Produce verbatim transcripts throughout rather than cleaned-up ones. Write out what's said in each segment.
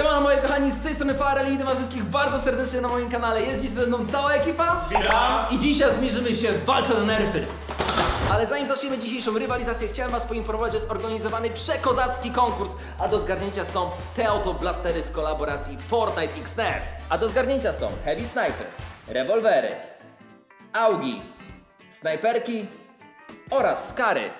Siemano moi kochani, z tej strony Farell i witam was wszystkich bardzo serdecznie na moim kanale. Jest dziś ze mną cała ekipa. Witam. I dzisiaj zmierzymy się w walce na nerfy. Ale zanim zaczniemy dzisiejszą rywalizację, chciałem was poinformować, że jest organizowany przekozacki konkurs, a do zgarnięcia są te oto blastery z kolaboracji Fortnite X Nerf. A do zgarnięcia są Heavy Sniper, rewolwery, Augi, snajperki oraz skary.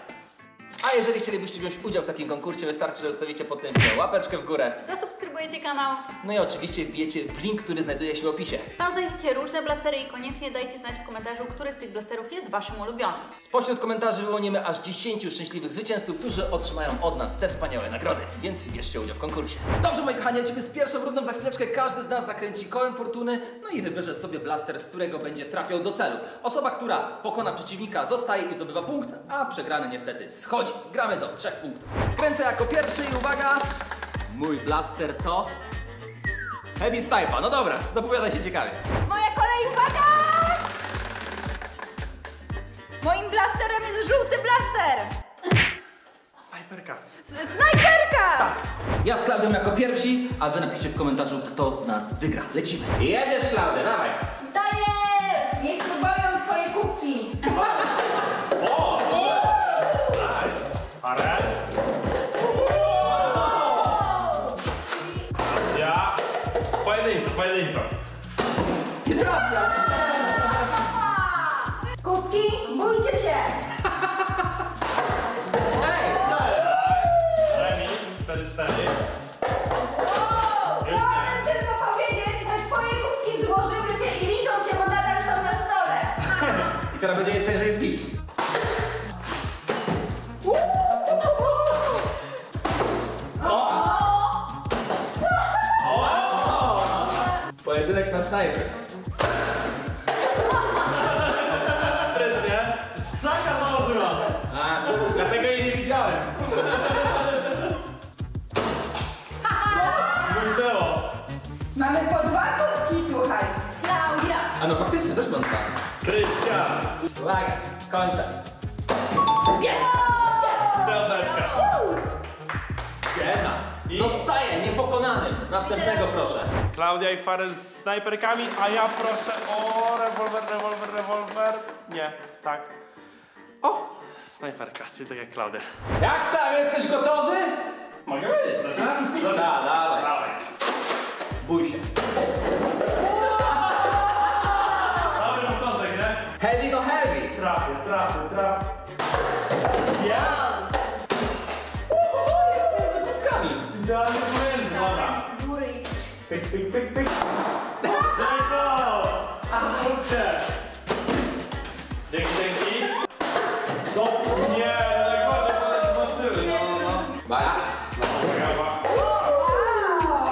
A jeżeli chcielibyście wziąć udział w takim konkursie, wystarczy, że zostawicie pod tym filmem łapeczkę w górę, zasubskrybujecie kanał, no i oczywiście wbijecie w link, który znajduje się w opisie. Tam znajdziecie różne blastery i koniecznie dajcie znać w komentarzu, który z tych blasterów jest waszym ulubionym. Spośród komentarzy wyłonimy aż dziesięciu szczęśliwych zwycięzców, którzy otrzymają od nas te wspaniałe nagrody, więc bierzcie udział w konkursie. Dobrze moi kochani, lecimy z pierwszą rundą. Za chwileczkę każdy z nas zakręci kołem fortuny, no i wybierze sobie blaster, z którego będzie trafiał do celu. Osoba, która pokona przeciwnika, zostaje i zdobywa punkt, a przegrany niestety schodzi. Gramy do trzech punktów. Kręcę jako pierwszy i uwaga, mój blaster to Heavy Sniper. No dobra, zapowiada się ciekawie. Moja kolej, uwaga! Moim blasterem jest żółty blaster. Snajperka. Snajperka! Tak. Ja z Klaudią jako pierwsi, a wy napiszcie w komentarzu, kto z nas wygra. Lecimy. Jedziesz, Klaudia, dawaj. Daję! Niech się boją twoje kubki. Farell. Ja. Pojedynczo, pojedynczo. Nie trafia. Kubki, bójcie się. Ej, remis, cztery cztery. Chciałem tylko powiedzieć, że twoje kubki złożyły się i liczą się, bo nadal są na stole. I teraz będzie je ciężej zbić. Pojedynek na snajper. Sprytnie. Krzaka założyła. Dlatego jej nie widziałem. Zdeło. Mamy po dwa kubki, słuchaj. Klaudia. A no faktycznie też mam dwa. Krystian. Uwaga, kończę. Jest! Jest! Pełteczka. Jedna. I... zostaje niepokonanym. Następnego proszę. Klaudia i Farell z snajperkami, a ja proszę o rewolwer, rewolwer, rewolwer. Nie, tak. O, snajperka, czyli tak jak Klaudia. Jak tam? Jesteś gotowy? Mogę być, zaczynasz? No da, dawaj. Dawaj. Bój się. Dobry początek, nie? Heavy to heavy. Trafię, trafię, trafię. Yeah. Ja nie powiem, dobra. Pyk, pyk, pyk, pyk. Jacob! Zróbcie! Dzięki, dzięki. No, nie, najgorzej, bo one się włączyły. No, no. Baja. No, brawa.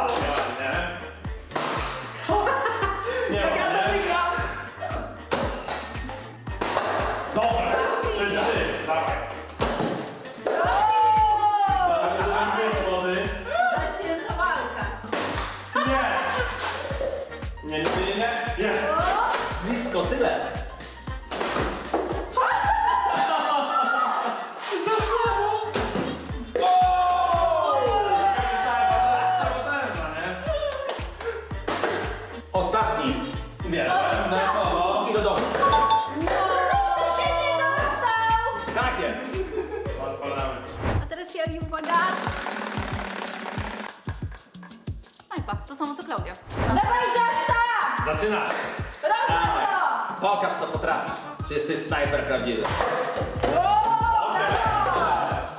Ale nie. Nie ma, nie? Dobra, trzy, trzy, dawaj. Nie, nie, nie, nie. Jest! Blisko, tyle! Ostatni! Wiesz, na słowo i do domu. No, się nie dostał! Tak jest! Odpalamy. A teraz ja i uwaga! Snajpa, to samo co Klaudia. Dawaj, Justa! Zaczynasz! Dawaj! Pokaż co potrafisz. Czy jesteś snajper prawdziwy?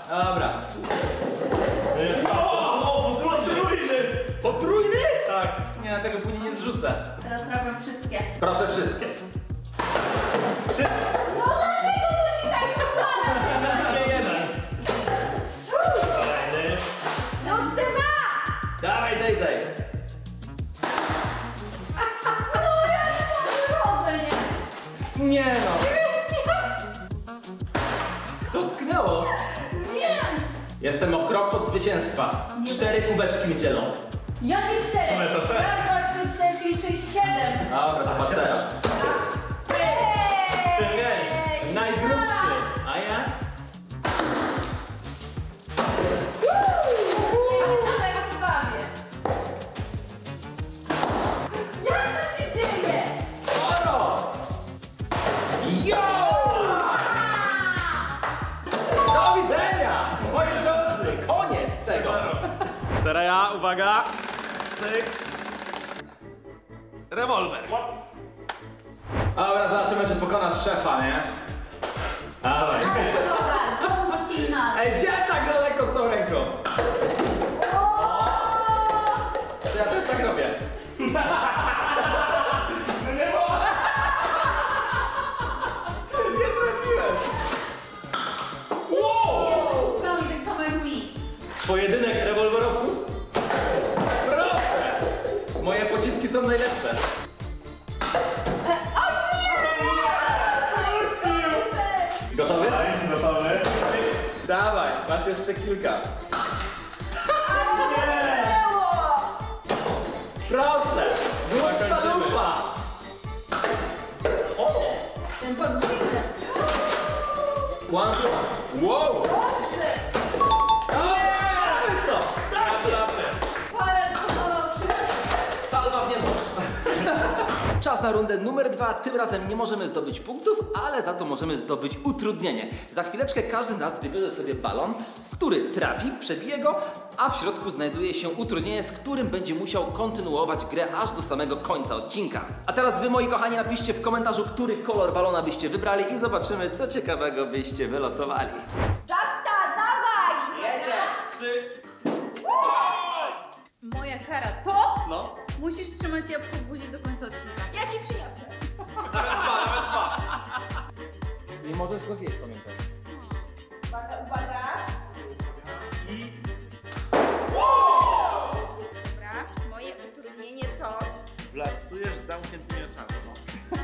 Dobra. O, potrójny! Potrójny? Tak. Nie, na tego później nie zrzucę. Teraz robię wszystkie. Proszę wszystkie. Wszystkie. Dawaj, J J! No ja nie mogę. Nie no! Dotknęło! Nie! Jestem o krok od zwycięstwa. Nie. Cztery kubeczki mi dzielą. Jakie cztery? Raz, dwa, trzy, cztery, sześć, siedem. Dobra, to patrz teraz. Ej! Najgrubszy! A ja? Teraz ja, uwaga. Cyk. Rewolwer. Dobra, zobaczymy, czy pokonasz szefa, nie? Dawaj. Ej, gdzie tak daleko z tą ręką? To ja też tak robię. Nie trafiłem. Wow! Pojedynek rewolwerowców? Proszę! Moje pociski są najlepsze. Gotowy? Gotowy. Dawaj, masz jeszcze kilka. Nie! Proszę! Dłuższa lupa! O! Ten podwójny. One, one. Wow! Dobrze! Dobrze! To! Tak! Parę do Salwa w niebo. Czas na rundę numer dwa. Tym razem nie możemy zdobyć punktów, ale za to możemy zdobyć utrudnienie. Za chwileczkę każdy z nas wybierze sobie balon, który trafi, przebije go, a w środku znajduje się utrudnienie, z którym będzie musiał kontynuować grę aż do samego końca odcinka. A teraz wy, moi kochani, napiszcie w komentarzu, który kolor balona byście wybrali i zobaczymy, co ciekawego byście wylosowali. Justa, dawaj! Jeden, trzy... Moja kara to? No. Musisz trzymać jabłko w buzi do końca odcinka. Ja ci przyjadę. Nawet dwa, nawet dwa. Nie możesz go zjeść, pamiętaj. Uwaga, uwaga. I... Wow! Dobra, moje utrudnienie to... Blastujesz z zamkniętymi oczami.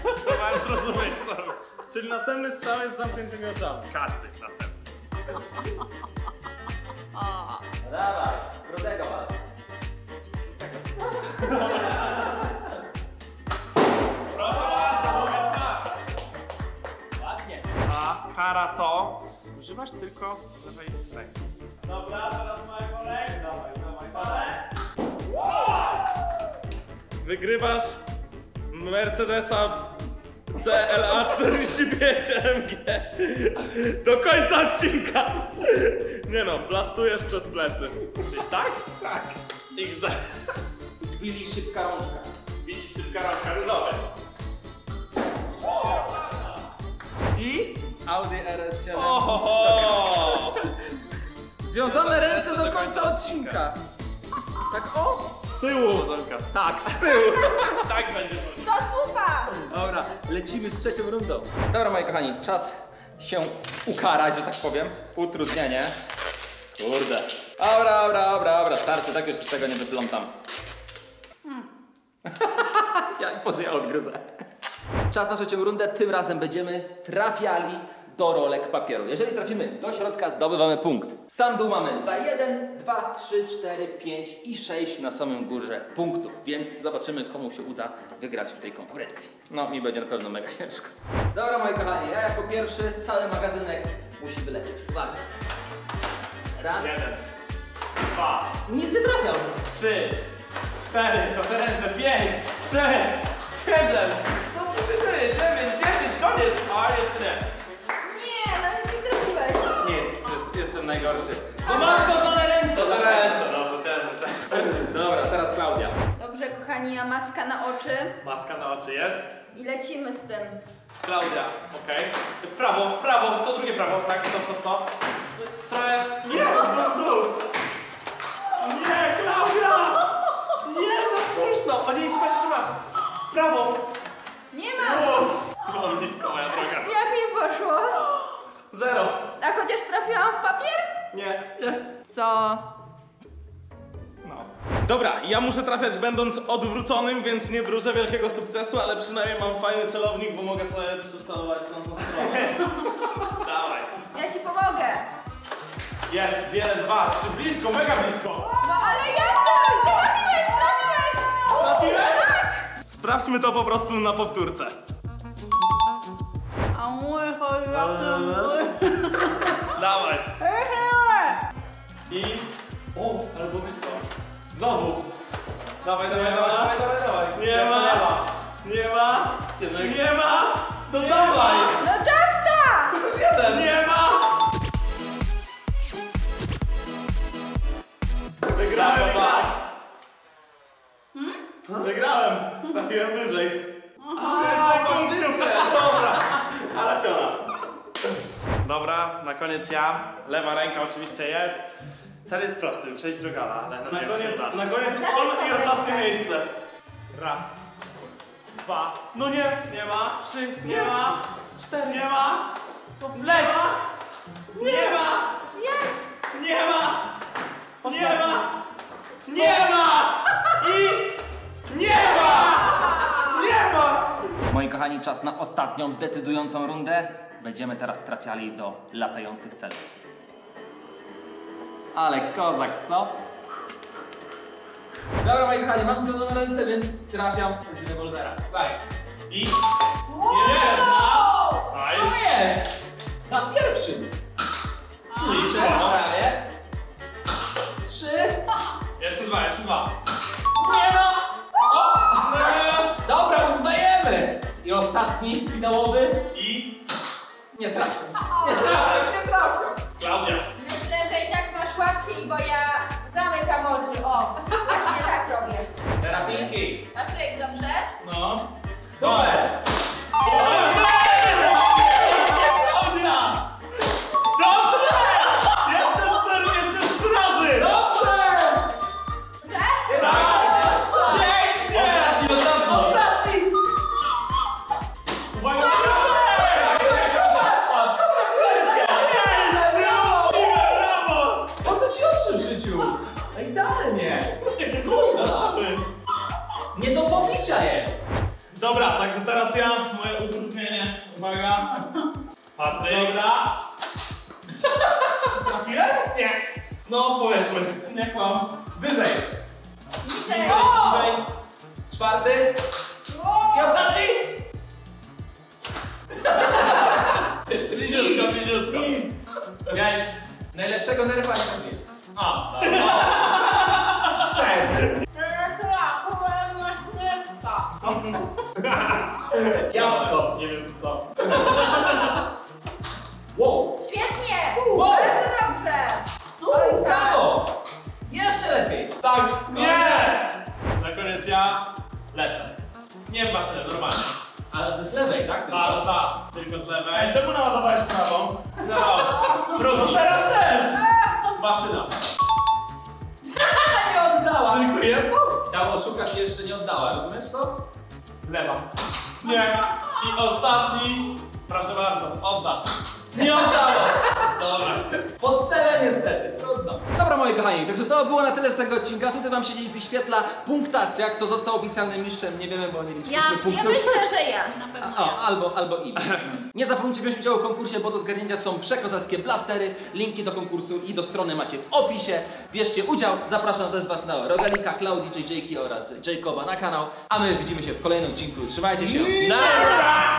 To masz zrozumieć, co robisz. Czyli następny strzał jest z zamkniętymi oczami. Każdy następny. Dawaj, grudego was. Proszę bardzo, mówisz tak. Ładnie. A kara to... Używasz tylko lewej ręki. Dobra, teraz moje kolek. Dawaj, dawaj, dawaj. Wygrywasz Mercedesa C L A czterdzieści pięć A M G do końca odcinka. Nie no, blastujesz przez plecy. Czyli tak? Tak. X D. Bili szybka rączka. Bili szybka rączka, różowe. I? Audi R S siedem. Związane ręce do końca odcinka. Tak o? Z tyłu. Tak, z tyłu. Tak będzie. To słupa. Dobra, lecimy z trzecią rundą. Dobra, moi kochani, czas się ukarać, że tak powiem. Utrudnienie. Kurde. Dobra, dobra, dobra, dobra, starczy, tak już z tego nie wyplątam. Hmm. Ja i pożyję, odgryzę. Czas na trzecią rundę, tym razem będziemy trafiali do rolek papieru. Jeżeli trafimy do środka, zdobywamy punkt. Sam dół mamy za jeden, dwa, trzy, cztery, pięć i sześć na samym górze punktów. Więc zobaczymy, komu się uda wygrać w tej konkurencji. No, mi będzie na pewno mega ciężko. Dobra, moi kochani, ja jako pierwszy cały magazynek musi wylecieć. Uwaga. Raz. Jeden. Dwa. Nic nie trafiał. Trzy. Cztery. To te ręce. Pięć. Sześć. Siedem. Co tu się dzieje? Dziewięć. Dziesięć. Koniec. A jeszcze nie. Nie, no nic nie trafiłeś. Nic. Jest, jestem najgorszy. No masz związane ręce. To ręce. No, chciałem, chciałem. Dobra, teraz Klaudia. Dobrze, kochani, ja maska na oczy. Maska na oczy jest. I lecimy z tym. Klaudia, okej. Okay. W prawo, w prawo. W to drugie prawo. Tak, w to, w to, w to. Trochę... Nie! Nie, Klaudia! Nie, za późno! O nie, trzymasz, trzymasz! W prawo! Nie ma! Było blisko, moja droga. Jak mi poszło? Zero. A chociaż trafiłam w papier? Nie. Nie. Co? No. Dobra, ja muszę trafiać będąc odwróconym, więc nie wróżę wielkiego sukcesu, ale przynajmniej mam fajny celownik, bo mogę sobie przycelować na tą stronę. Dawaj. Ja ci pomogę. Jest, wiele, dwa, trzy, blisko, mega blisko! No ale ja to! Trafiłeś, trafiłeś! Trafiłeś? Tak! Sprawdźmy to po prostu na powtórce. A mój dawaj! I... O, ale było blisko. Znowu! Dawaj, dawaj, dawaj, dawaj, dawaj! Nie ma! Nie ma! Nie ma! No dawaj! No Justa! To już jeden! Nie ma! Wygrałem! Wygrałem! Trafiłem wyżej. Aaaa, dobra! Ale piona. Dobra, na koniec ja. Lewa ręka oczywiście jest. Cel jest prosty, przejść Rogala, ale na, na koniec, na koniec on i ostatnie miejsce. Raz. Dwa. No nie, nie ma. Trzy. Nie, nie ma. Cztery. Nie ma. Leć! Nie, nie ma! Nie, nie ma! Nie, nie ma! Nie ma! I nie ma! Nie ma! Moi kochani, czas na ostatnią, decydującą rundę. Będziemy teraz trafiali do latających celów. Ale kozak, co? Dobra, moi kochani, mam względu na ręce, więc trafiam z rewolwera. Daj. I... nie ma! Co jest? Za pierwszym! Liczę, prawie. Trzy. Jeszcze dwa, jeszcze dwa. Nie ma! O! Nie. Dobra, uznajemy! I ostatni, finałowy. I... nie trafię. Nie trafię, nie trafię. Klaudia. Myślę, że i tak masz łatwiej, bo ja zamykam oczy. O, właśnie tak robię. Terapinki. Patryk, dobrze? No. Super! Super! Klaudia! Dobrze! Jeszcze cztery, jeszcze trzy razy! Dobrze! Dobrze? Tak! Dobrze! Pięknie! Ostatni, ostatni! Ostatni! Uwaga! Nie do podlicia jest! Dobra, także teraz ja, moje utrudnienie. Uwaga. Patryk. Dobra. Ile? Nie. No powiedzmy, nie kłam. Wyżej. Wyżej. Wyżej. Czwarty. I ostatni. Bliziutko, bliziutko. Miałeś najlepszego nerfa nie robisz. A, tak. Jabłko! Nie wiem co. Wow! Świetnie! Wow. Bardzo dobrze! Oj, brawo! Jeszcze lepiej! Tak! Yes! Na koniec ja lecę. Nie patrzę, normalnie. Ale z lewej, tak? Tak, tak. Tylko z lewej. Ej, czemu namazowałeś prawą? No, drugi. No teraz też! Maszyna. Nie oddała! Tylko jedno? Chciał oszukać, jeszcze nie oddała, rozumiesz to? Lewa. Nie. I ostatni. Proszę bardzo, odda. Nie oddało. Dobra. Pod celem niestety. Trudno. Dobra, moi kochani, także to było na tyle z tego odcinka. Tutaj wam się dziś wyświetla punktacja. Kto został oficjalnym mistrzem, nie wiemy, bo nie liczyliśmy ja, punktów. Ja myślę, że ja. Na pewno. O, ja. Albo, albo i. Nie zapomnijcie wziąć udziału w konkursie, bo do zgarnięcia są przekozackie blastery. Linki do konkursu i do strony macie w opisie. Bierzcie udział. Zapraszam też was na Rogalika, Klaudii, J J K oraz Jacoba na kanał. A my widzimy się w kolejnym odcinku. Trzymajcie się. Na